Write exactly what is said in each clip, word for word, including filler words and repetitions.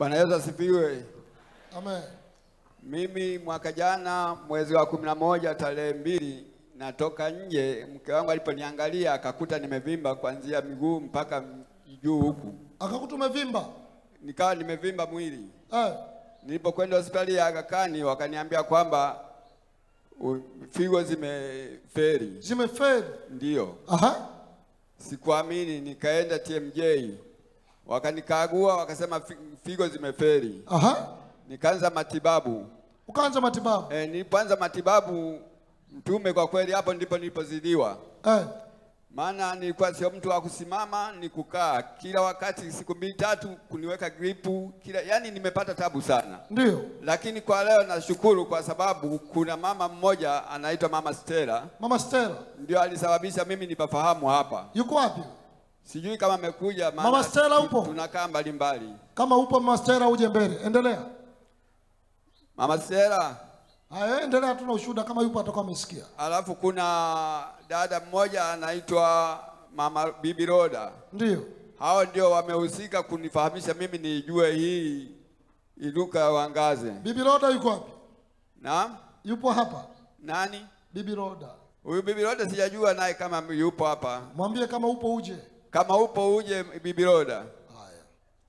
Bwana Yesu asifiwe. Amen. Mimi mwaka jana mwezi wa kumi na moja tarehe mbili natoka nje, mke wangu aliponiangalia akakuta nimevimba kuanzia miguu mpaka juu huku. Akakuta umevimba? Nikawa nimevimba mwili. Eh. Nilipokwenda hospitali ya Agakani wakaniambia kwamba figo zimeferi. Zimeferi? Ndio. Aha. Sikuamini, nikaenda T M J. Wakanikagua wakasema figo zimeferi. Aha. Nikaanza matibabu. Ukaanza matibabu? Eh, nilipoanza matibabu mtume, kwa kweli hapo ndipo nilipozidiwa. Eh. Maana nilikuwa sio mtu wa kusimama, ni kukaa. Kila wakati siku mbili tatu kuniweka gripu, kila yani nimepata tabu sana. Ndio. Lakini kwa leo nashukuru kwa sababu kuna mama mmoja anaitwa Mama Stella. Mama Stella ndio alisababisha mimi nipafahamu hapa. Yuko wapi? Sijui kama amekuja. Mama Stella upo? Tunakaa mbali mbali. Kama upo Mama Stella uje mbele. Endelea. Mama Stella. Aye, endelea, tuna ushuhuda kama yupo atakuwa amesikia. Alafu kuna dada mmoja anaitwa Mama Bibi Roda. Ndio. Hao ndio wamehusika kunifahamisha mimi nijue hii iluka wangaze. Bibi Roda yuko wapi? Naam, yupo hapa. Nani? Bibi Roda. Huyu Bibi Roda sijajua naye kama yupo hapa. Mwambie kama upo uje. Kama upo uje Bibi Roda. Haya.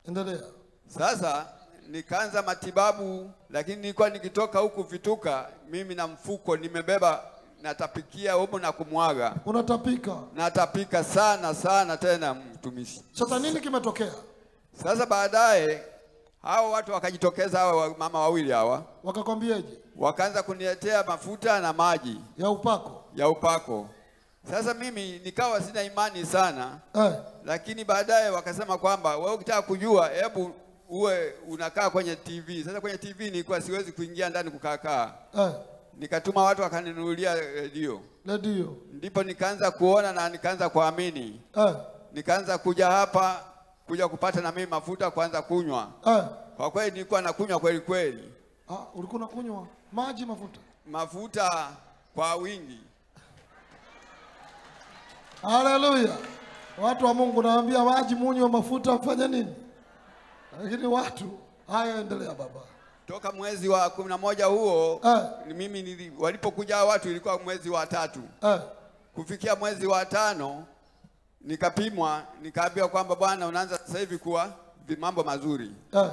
Endelea. Sasa nikaanza matibabu, lakini nilikuwa nikitoka huku vituka mimi na mfuko nimebeba, natapikia huko na kumwaga. Unatapika? Natapika sana sana tena mtumishi. Sasa nini kimetokea? Sasa baadaye hao watu wakajitokeza, hao mama wawili hawa. Wakakwambiaje? Wakaanza kuniletea mafuta na maji ya upako. Ya upako. Sasa mimi nikawa sina imani sana. Eh. Lakini baadaye wakasema kwamba wewe ukitaka kujua hebu uwe unakaa kwenye T V. Sasa kwenye T V nilikuwa siwezi kuingia ndani kukaa kaa. Eh. Nikatuma watu wakaninunulia radio. Radio. Ndipo nikaanza kuona na nikaanza kuamini. Eh. Nikaanza kuja hapa kuja kupata na mimi mafuta kuanza kunywa. Eh. Kwa kweli nilikuwa nakunywa kweli kweli. Ah, ulikuwa unakunywa maji mafuta? Mafuta kwa wingi. Haleluya. Watu wa Mungu naambia maji munywe, mafuta mfanye nini? Lakini watu haya, endelea baba. Toka mwezi wa kumi na moja huo eh. mimi walipokuja watu ilikuwa mwezi wa tatu. Eh. Kufikia mwezi wa tano nikapimwa, nikaambiwa kwamba bwana unaanza sasa hivi kuwa mambo mazuri. Eh.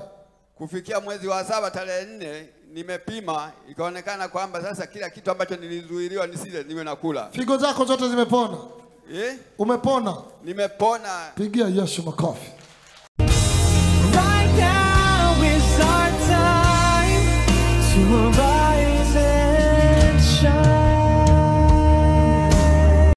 Kufikia mwezi wa saba tarehe nne nimepima, ikaonekana kwamba sasa kila kitu ambacho nilizuiliwa nisile niwe nakula. Figo zako zote zimepona? Eh? Umepona? Nimepona. Pigia Yesu makofi.